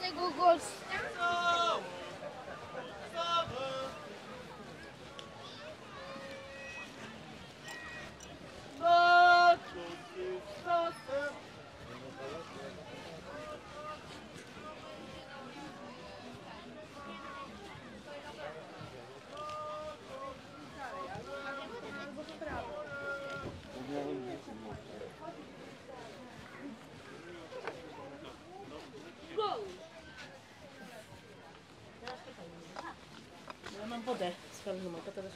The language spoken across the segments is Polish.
Tego gościa. Wodę z pełną, to też...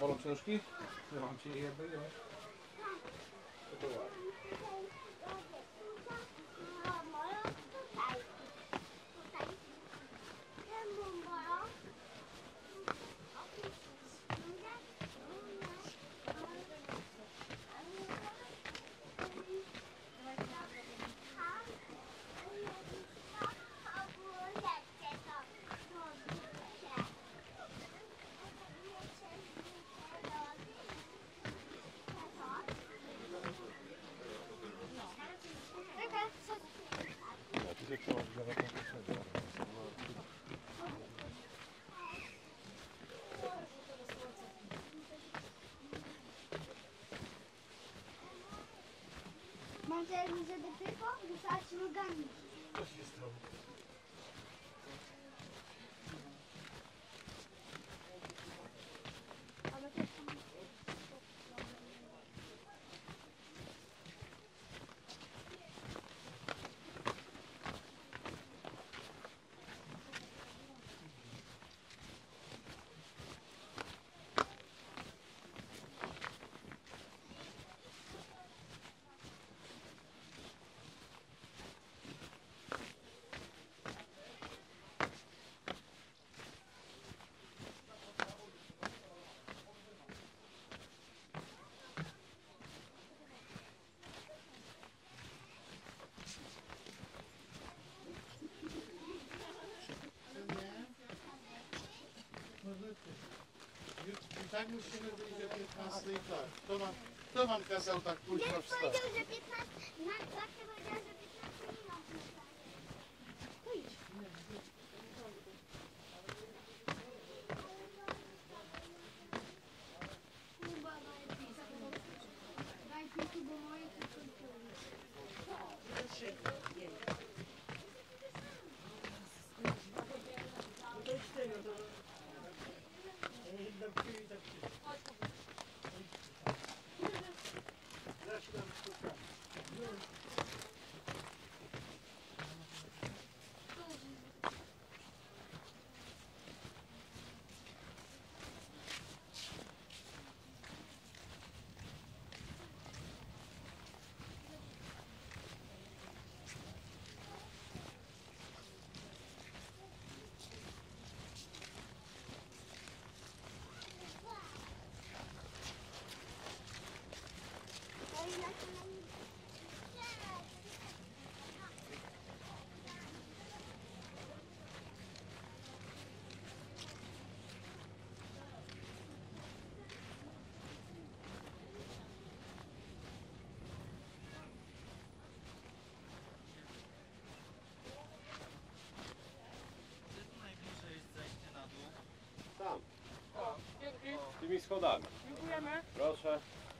Bolą książki? No, mam ci je dojemy. To było ładnie. Mam nadzieję, że tylko wysłać nogami. To się stało. Tak musimy wyjść do 15 i tak. Kto wam kazał tak późno wstać? Ja powiedział, że 15, na zawsze powiedział, że 15 nie ma wstać. To idź. Daj piłki, bo moje to Let's go. schodami. Dziękujemy. Proszę.